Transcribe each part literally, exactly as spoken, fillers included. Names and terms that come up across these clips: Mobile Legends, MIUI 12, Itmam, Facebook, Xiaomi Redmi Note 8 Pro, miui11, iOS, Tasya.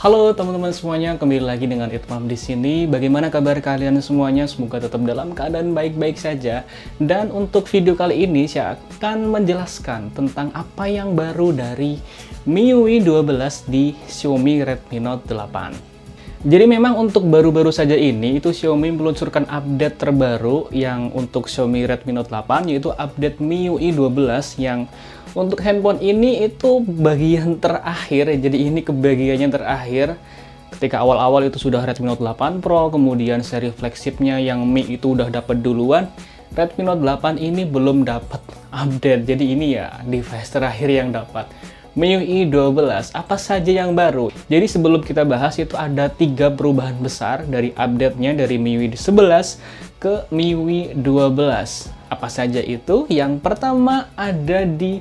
Halo teman-teman semuanya, kembali lagi dengan Itmam di sini. Bagaimana kabar kalian semuanya? Semoga tetap dalam keadaan baik-baik saja. Dan untuk video kali ini saya akan menjelaskan tentang apa yang baru dari M I U I twelve di Xiaomi Redmi Note delapan. Jadi memang untuk baru-baru saja ini itu Xiaomi meluncurkan update terbaru yang untuk Xiaomi Redmi Note delapan, yaitu update M I U I twelve yang untuk handphone ini itu bagian terakhir. Jadi ini kebagiannya terakhir. Ketika awal-awal itu sudah Redmi Note delapan Pro, kemudian seri flagshipnya yang Mi itu udah dapat duluan, Redmi Note delapan ini belum dapat update. Jadi ini ya device terakhir yang dapat M I U I twelve. Apa saja yang baru? Jadi sebelum kita bahas itu ada tiga perubahan besar dari update-nya dari M I U I eleven ke M I U I twelve. Apa saja itu? Yang pertama ada di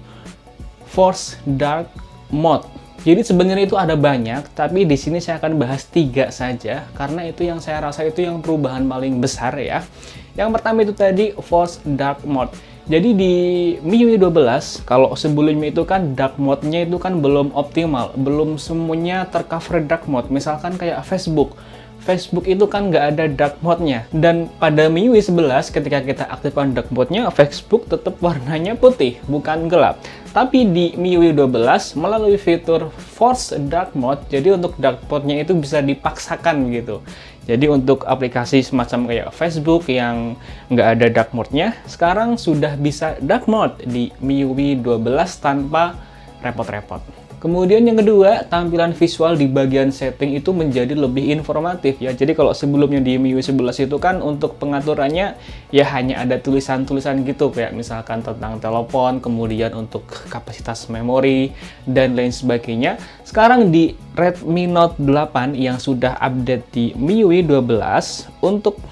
Force Dark Mode. Jadi sebenarnya itu ada banyak, tapi di sini saya akan bahas tiga saja karena itu yang saya rasa itu yang perubahan paling besar ya. Yang pertama itu tadi Force Dark Mode. Jadi di M I U I twelve kalau sebelumnya itu kan dark mode-nya itu kan belum optimal, belum semuanya tercover dark mode. Misalkan kayak Facebook. Facebook itu kan nggak ada dark mode-nya, dan pada M I U I eleven ketika kita aktifkan dark mode-nya Facebook tetap warnanya putih bukan gelap. Tapi di M I U I twelve melalui fitur Force Dark Mode, jadi untuk dark mode-nya itu bisa dipaksakan gitu. Jadi untuk aplikasi semacam kayak Facebook yang nggak ada dark mode-nya sekarang sudah bisa dark mode di M I U I twelve tanpa repot-repot. Kemudian yang kedua, tampilan visual di bagian setting itu menjadi lebih informatif ya. Jadi kalau sebelumnya di M I U I eleven itu kan untuk pengaturannya ya hanya ada tulisan-tulisan gitu, kayak misalkan tentang telepon, kemudian untuk kapasitas memori dan lain sebagainya. Sekarang di Redmi Note delapan yang sudah update di M I U I twelve untuk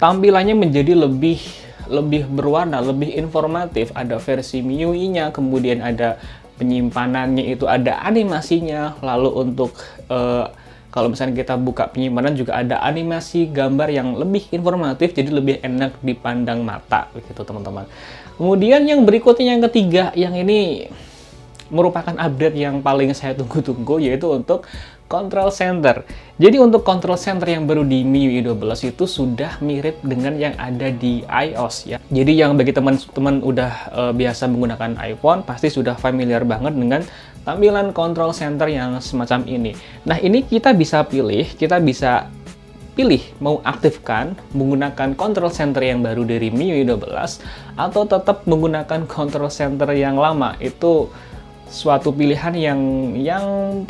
tampilannya menjadi lebih lebih berwarna, lebih informatif. Ada versi M I U I-nya, kemudian ada penyimpanannya itu ada animasinya. Lalu untuk uh, kalau misalnya kita buka penyimpanan juga ada animasi gambar yang lebih informatif, jadi lebih enak dipandang mata begitu teman-teman. Kemudian yang berikutnya yang ketiga, yang ini merupakan update yang paling saya tunggu-tunggu, yaitu untuk Control Center. Jadi untuk Control Center yang baru di M I U I twelve itu sudah mirip dengan yang ada di iOS ya. Jadi yang bagi teman-teman udah uh, biasa menggunakan iPhone pasti sudah familiar banget dengan tampilan Control Center yang semacam ini. Nah ini kita bisa pilih, kita bisa pilih mau aktifkan menggunakan Control Center yang baru dari M I U I twelve atau tetap menggunakan Control Center yang lama. Itu suatu pilihan yang yang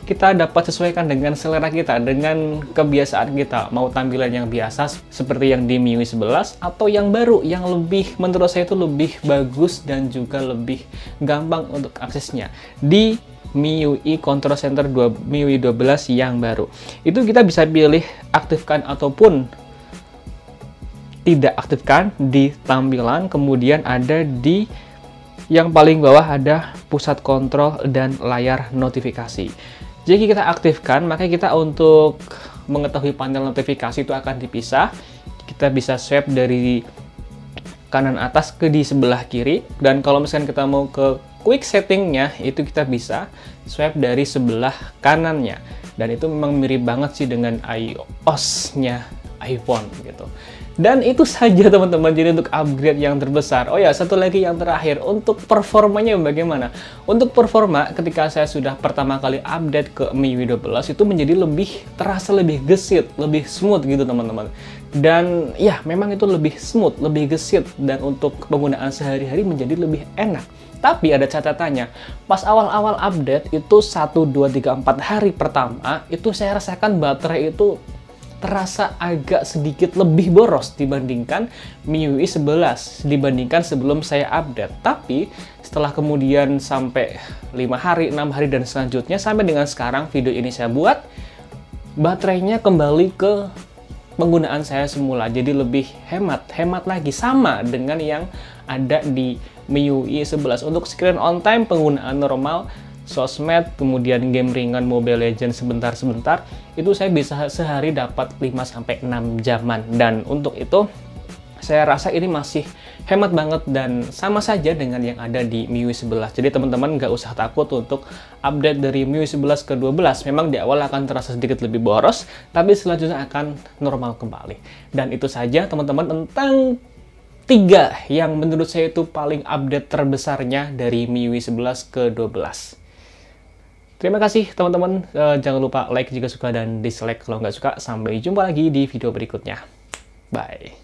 kita dapat sesuaikan dengan selera kita, dengan kebiasaan kita, mau tampilan yang biasa seperti yang di M I U I eleven atau yang baru yang lebih, menurut saya itu lebih bagus dan juga lebih gampang untuk aksesnya di M I U I Control Center M I U I twelve yang baru. Itu kita bisa pilih aktifkan ataupun tidak aktifkan di tampilan, kemudian ada di yang paling bawah ada pusat kontrol dan layar notifikasi. Jadi kita aktifkan, maka kita untuk mengetahui panel notifikasi itu akan dipisah. Kita bisa swipe dari kanan atas ke di sebelah kiri, dan kalau misalkan kita mau ke quick setting-nya itu kita bisa swipe dari sebelah kanannya. Dan itu memang mirip banget sih dengan iOS-nya iPhone gitu. Dan itu saja teman-teman, jadi untuk upgrade yang terbesar. Oh ya, satu lagi yang terakhir, untuk performanya bagaimana? Untuk performa ketika saya sudah pertama kali update ke M I U I twelve itu menjadi lebih terasa, lebih gesit, lebih smooth gitu teman-teman. Dan ya memang itu lebih smooth, lebih gesit, dan untuk penggunaan sehari-hari menjadi lebih enak. Tapi ada catatannya, pas awal-awal update itu satu, dua, tiga, empat hari pertama itu saya rasakan baterai itu terasa agak sedikit lebih boros dibandingkan M I U I eleven, dibandingkan sebelum saya update. Tapi setelah kemudian sampai lima hari, enam hari, dan selanjutnya sampai dengan sekarang video ini saya buat, baterainya kembali ke penggunaan saya semula. Jadi lebih hemat, hemat lagi, sama dengan yang ada di M I U I eleven. Untuk screen on time, penggunaan normal, sosmed, kemudian game ringan Mobile Legends sebentar-sebentar, itu saya bisa sehari dapat lima sampai enam jaman. Dan untuk itu saya rasa ini masih hemat banget dan sama saja dengan yang ada di MIUI sebelas. Jadi teman-teman nggak usah takut untuk update dari MIUI sebelas ke dua belas. Memang di awal akan terasa sedikit lebih boros, tapi selanjutnya akan normal kembali. Dan itu saja teman-teman tentang tiga yang menurut saya itu paling update terbesarnya dari MIUI sebelas ke dua belas. Terima kasih teman-teman, e, jangan lupa like jika suka dan dislike kalau nggak suka. Sampai jumpa lagi di video berikutnya. Bye.